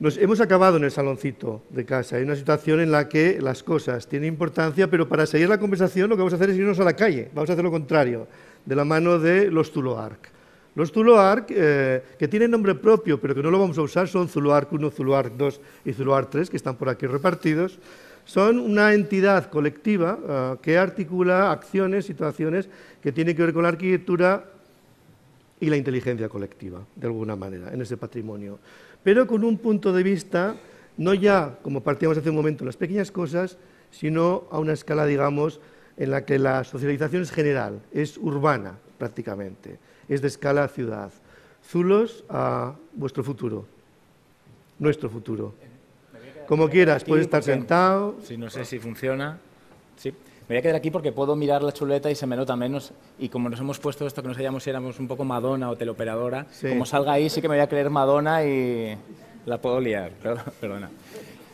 Nos hemos acabado en el saloncito de casa, hay una situación en la que las cosas tienen importancia, pero para seguir la conversación lo que vamos a hacer es irnos a la calle, vamos a hacer lo contrario, de la mano de los Zuloark. Los Zuloark, que tienen nombre propio, pero que no lo vamos a usar, son Zuloark 1, Zuloark 2 y Zuloark 3, que están por aquí repartidos. Son una entidad colectiva que articula acciones, situaciones que tienen que ver con la arquitectura y la inteligencia colectiva, de alguna manera, en ese patrimonio. Pero con un punto de vista, no ya como partíamos hace un momento, las pequeñas cosas, sino a una escala, digamos, en la que la socialización es general, es urbana prácticamente, es de escala ciudad. Zulos a vuestro futuro, nuestro futuro. Como quieras, puedes estar sentado. Sí, no sé si funciona. Sí. Me voy a quedar aquí porque puedo mirar la chuleta y se me nota menos. Y como nos hemos puesto esto que no sabíamos si éramos un poco Madonna o teleoperadora, sí. Como salga ahí sí que me voy a creer Madonna y la puedo liar. Perdona.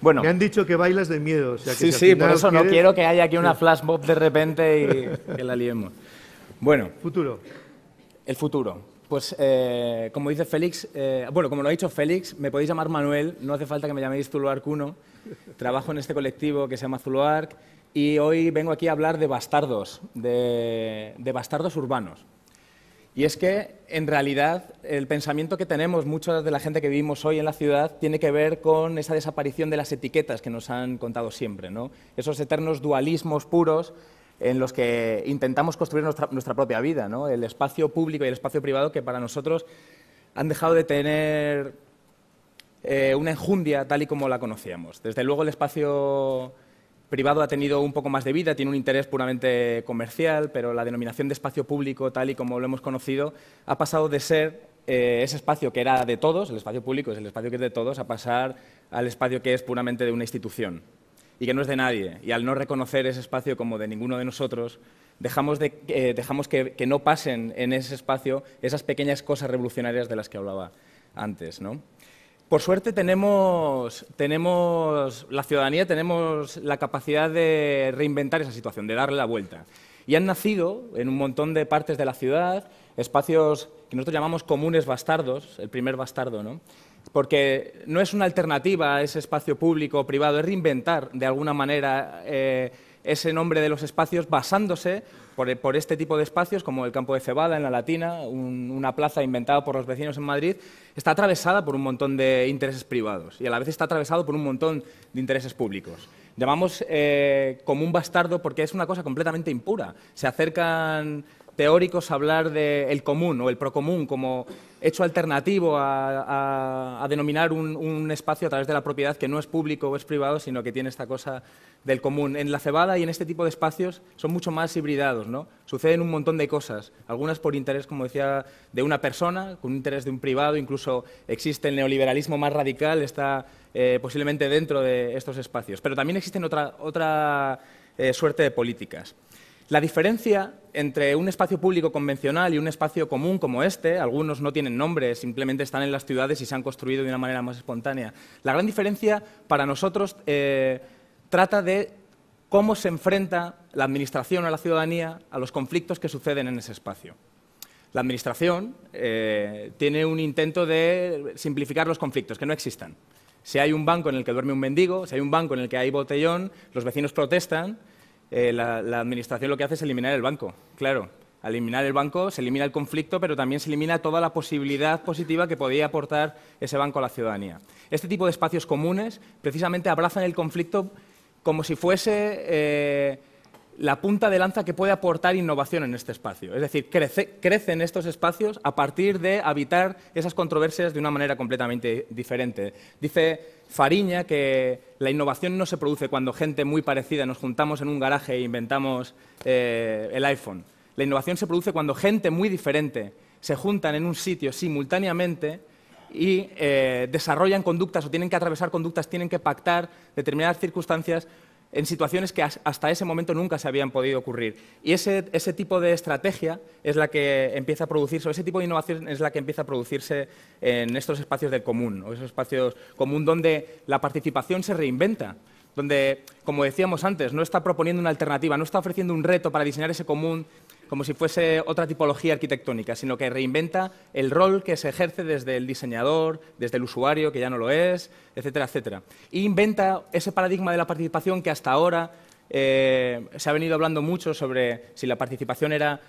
Bueno, me han dicho que bailas de miedo. O sea, que sí, si sí, por eso quieres... no quiero que haya aquí una flash mob de repente y que la liemos. Bueno. Futuro. El futuro. Pues como dice Félix, bueno, como lo ha dicho Félix, me podéis llamar Manuel, no hace falta que me llaméis Zuloark 1. Trabajo en este colectivo que se llama Zuloark. Y hoy vengo aquí a hablar de bastardos, de bastardos urbanos. Y es que, en realidad, el pensamiento que tenemos, mucha de la gente que vivimos hoy en la ciudad, tiene que ver con esa desaparición de las etiquetas que nos han contado siempre, ¿no? Esos eternos dualismos puros en los que intentamos construir nuestra propia vida, ¿no? El espacio público y el espacio privado que para nosotros han dejado de tener una enjundia tal y como la conocíamos. Desde luego el espacio privado ha tenido un poco más de vida, tiene un interés puramente comercial, pero la denominación de espacio público, tal y como lo hemos conocido, ha pasado de ser ese espacio que era de todos, el espacio público es el espacio que es de todos, a pasar al espacio que es puramente de una institución y que no es de nadie. Y al no reconocer ese espacio como de ninguno de nosotros, dejamos que no pasen en ese espacio esas pequeñas cosas revolucionarias de las que hablaba antes, ¿no? Por suerte tenemos la capacidad de reinventar esa situación, de darle la vuelta. Y han nacido en un montón de partes de la ciudad espacios que nosotros llamamos comunes bastardos, el primer bastardo, ¿no? Porque no es una alternativa a ese espacio público o privado, es reinventar de alguna manera ese nombre de los espacios basándose por este tipo de espacios, como el Campo de Cebada en La Latina, una plaza inventada por los vecinos en Madrid, está atravesada por un montón de intereses privados y a la vez está atravesado por un montón de intereses públicos. Llamamos como un bastardo porque es una cosa completamente impura. Se acercan teóricos a hablar del común o el procomún como hecho alternativo a denominar un espacio a través de la propiedad que no es público o es privado, sino que tiene esta cosa del común. En la cebada y en este tipo de espacios son mucho más hibridados, ¿no? Suceden un montón de cosas, algunas por interés, como decía, de una persona, con un interés de un privado, incluso existe el neoliberalismo más radical, está posiblemente dentro de estos espacios. Pero también existen otra suerte de políticas. La diferencia entre un espacio público convencional y un espacio común como este, algunos no tienen nombre, simplemente están en las ciudades y se han construido de una manera más espontánea. La gran diferencia para nosotros trata de cómo se enfrenta la administración o la ciudadanía a los conflictos que suceden en ese espacio. La administración tiene un intento de simplificar los conflictos, que no existan. Si hay un banco en el que duerme un mendigo, si hay un banco en el que hay botellón, los vecinos protestan. La administración lo que hace es eliminar el banco, claro. Al eliminar el banco se elimina el conflicto, pero también se elimina toda la posibilidad positiva que podía aportar ese banco a la ciudadanía. Este tipo de espacios comunes precisamente abrazan el conflicto como si fuese la punta de lanza que puede aportar innovación en este espacio. Es decir, crecen estos espacios a partir de habitar esas controversias de una manera completamente diferente. Dice Fariña que la innovación no se produce cuando gente muy parecida nos juntamos en un garaje e inventamos el iPhone. La innovación se produce cuando gente muy diferente se juntan en un sitio simultáneamente y desarrollan conductas o tienen que atravesar conductas, tienen que pactar determinadas circunstancias en situaciones que hasta ese momento nunca se habían podido ocurrir. Y ese tipo de estrategia es la que empieza a producirse, o ese tipo de innovación es la que empieza a producirse en estos espacios del común, o esos espacios común donde la participación se reinventa, donde, como decíamos antes, no está proponiendo una alternativa, no está ofreciendo un reto para diseñar ese común como si fuese otra tipología arquitectónica, sino que reinventa el rol que se ejerce desde el diseñador, desde el usuario, que ya no lo es, etcétera, etcétera. E inventa ese paradigma de la participación que hasta ahora se ha venido hablando mucho sobre si la participación era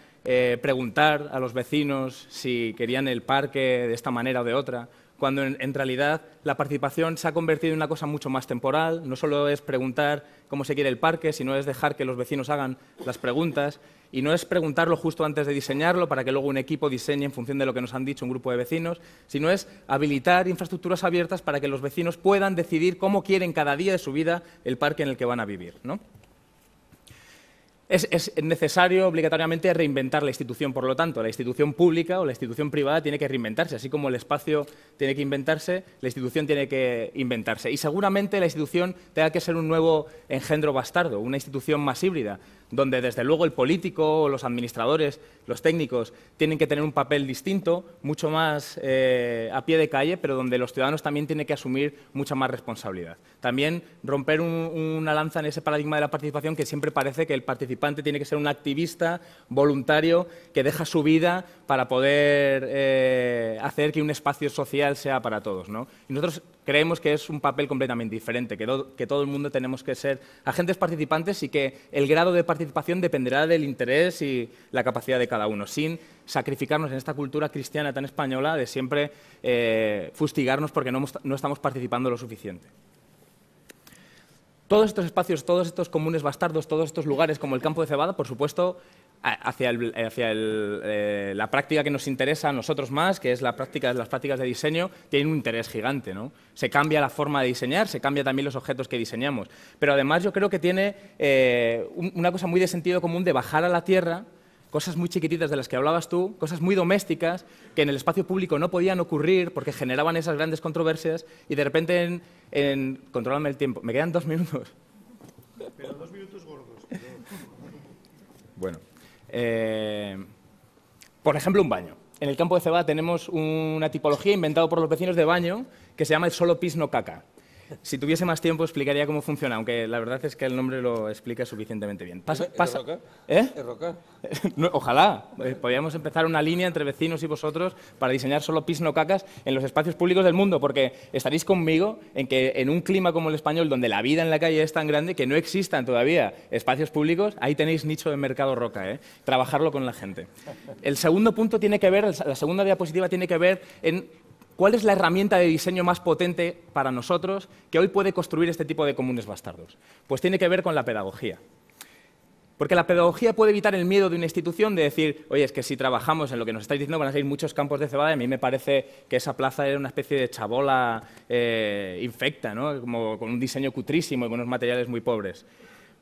preguntar a los vecinos si querían el parque de esta manera o de otra, cuando en realidad la participación se ha convertido en una cosa mucho más temporal. No solo es preguntar cómo se quiere el parque, sino es dejar que los vecinos hagan las preguntas, y no es preguntarlo justo antes de diseñarlo para que luego un equipo diseñe en función de lo que nos han dicho un grupo de vecinos, sino es habilitar infraestructuras abiertas para que los vecinos puedan decidir cómo quieren cada día de su vida el parque en el que van a vivir, ¿no? Es necesario obligatoriamente reinventar la institución, por lo tanto, la institución pública o la institución privada tiene que reinventarse, así como el espacio tiene que inventarse, la institución tiene que inventarse. Y seguramente la institución tenga que ser un nuevo engendro bastardo, una institución más híbrida, donde desde luego el político, los administradores, los técnicos tienen que tener un papel distinto, mucho más a pie de calle, pero donde los ciudadanos también tienen que asumir mucha más responsabilidad. También romper una lanza en ese paradigma de la participación que siempre parece que el participante tiene que ser un activista voluntario que deja su vida para poder hacer que un espacio social sea para todos, ¿no? Y nosotros creemos que es un papel completamente diferente, que todo el mundo tenemos que ser agentes participantes y que el grado de participación dependerá del interés y la capacidad de cada uno, sin sacrificarnos en esta cultura cristiana tan española de siempre fustigarnos porque no estamos participando lo suficiente. Todos estos espacios, todos estos comunes bastardos, todos estos lugares como el Campo de Cebada, por supuesto, la práctica que nos interesa a nosotros más, que es las prácticas de diseño, tienen un interés gigante, ¿no? Se cambia la forma de diseñar, se cambian también los objetos que diseñamos. Pero además yo creo que tiene una cosa muy de sentido común de bajar a la tierra, cosas muy chiquititas de las que hablabas tú, cosas muy domésticas que en el espacio público no podían ocurrir porque generaban esas grandes controversias y de repente Contrólame el tiempo. Me quedan 2 minutos. Pero 2 minutos gordos. Pero... Bueno. Por ejemplo, un baño. En el Campo de Cebada tenemos una tipología inventada por los vecinos de baño que se llama el solo pis no caca. Si tuviese más tiempo explicaría cómo funciona, aunque la verdad es que el nombre lo explica suficientemente bien. ¿Es roca? ¿Eh? ¿Es roca? No, ojalá. Podríamos empezar una línea entre vecinos y vosotros para diseñar solo pis no cacas en los espacios públicos del mundo, porque estaréis conmigo en que en un clima como el español, donde la vida en la calle es tan grande que no existan todavía espacios públicos, ahí tenéis nicho de mercado roca, ¿eh? Trabajarlo con la gente. El segundo punto tiene que ver, la segunda diapositiva tiene que ver en... ¿Cuál es la herramienta de diseño más potente para nosotros que hoy puede construir este tipo de comunes bastardos? Pues tiene que ver con la pedagogía. Porque la pedagogía puede evitar el miedo de una institución de decir, oye, es que si trabajamos en lo que nos estáis diciendo van a salir muchos campos de cebada, y a mí me parece que esa plaza era una especie de chabola infecta, ¿no? Como con un diseño cutrísimo y con unos materiales muy pobres.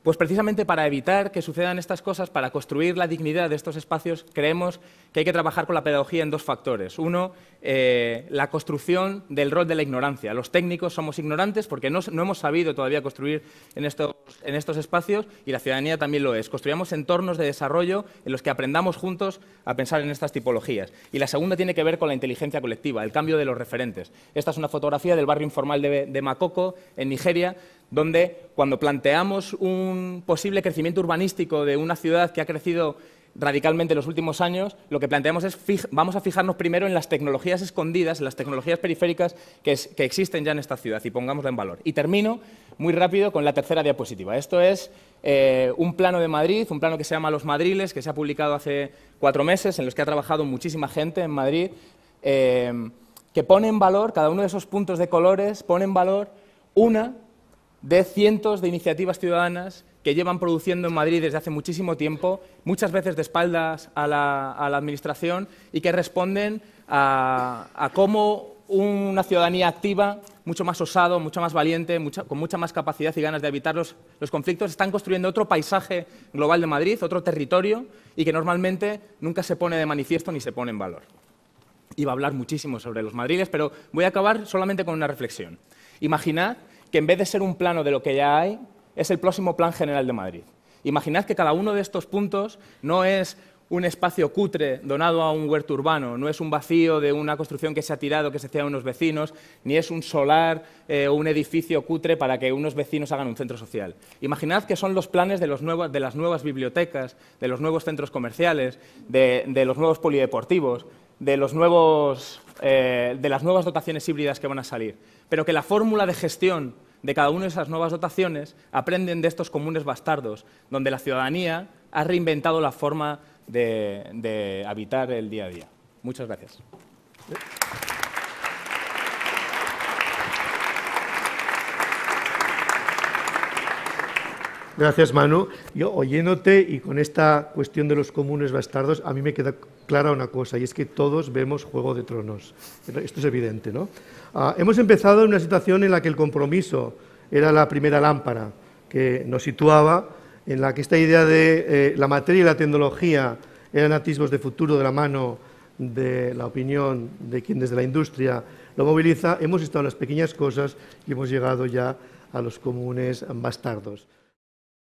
Pues precisamente para evitar que sucedan estas cosas, para construir la dignidad de estos espacios, creemos que hay que trabajar con la pedagogía en 2 factores. Uno, la construcción del rol de la ignorancia. Los técnicos somos ignorantes porque no hemos sabido todavía construir en estos espacios, y la ciudadanía también lo es. Construyamos entornos de desarrollo en los que aprendamos juntos a pensar en estas tipologías. Y la segunda tiene que ver con la inteligencia colectiva, el cambio de los referentes. Esta es una fotografía del barrio informal de Makoko, en Nigeria, donde cuando planteamos un posible crecimiento urbanístico de una ciudad que ha crecido radicalmente en los últimos años, lo que planteamos es, vamos a fijarnos primero en las tecnologías escondidas, en las tecnologías periféricas que existen ya en esta ciudad, y pongámosla en valor. Y termino muy rápido con la tercera diapositiva. Esto es un plano de Madrid, un plano que se llama Los Madriles, que se ha publicado hace 4 meses, en los que ha trabajado muchísima gente en Madrid, que pone en valor, cada uno de esos puntos de colores, pone en valor una de cientos de iniciativas ciudadanas que llevan produciendo en Madrid desde hace muchísimo tiempo, muchas veces de espaldas a la administración, y que responden a cómo una ciudadanía activa, mucho más osado, mucho más valiente, con mucha más capacidad y ganas de evitar los conflictos, están construyendo otro paisaje global de Madrid, otro territorio, y que normalmente nunca se pone de manifiesto ni se pone en valor. Iba a hablar muchísimo sobre Los Madriles, pero voy a acabar solamente con una reflexión. Imaginad que en vez de ser un plano de lo que ya hay, es el próximo Plan General de Madrid. Imaginad que cada uno de estos puntos no es un espacio cutre donado a un huerto urbano, no es un vacío de una construcción que se ha tirado, que se hacía a unos vecinos, ni es un solar o un edificio cutre para que unos vecinos hagan un centro social. Imaginad que son los planes de las nuevas bibliotecas, de los nuevos centros comerciales, de los nuevos polideportivos, de las nuevas dotaciones híbridas que van a salir, pero que la fórmula de gestión de cada una de esas nuevas dotaciones aprenden de estos comunes bastardos, donde la ciudadanía ha reinventado la forma de habitar el día a día. Muchas gracias. Gracias, Manu. Yo, oyéndote y con esta cuestión de los comunes bastardos, a mí me queda clara una cosa, y es que todos vemos Juego de Tronos. Esto es evidente, ¿no? Hemos empezado en una situación en la que el compromiso era la primera lámpara que nos situaba, en la que esta idea de la materia y la tecnología eran atisbos de futuro de la mano de la opinión de quien desde la industria lo moviliza. Hemos estado en las pequeñas cosas y hemos llegado ya a los comunes bastardos.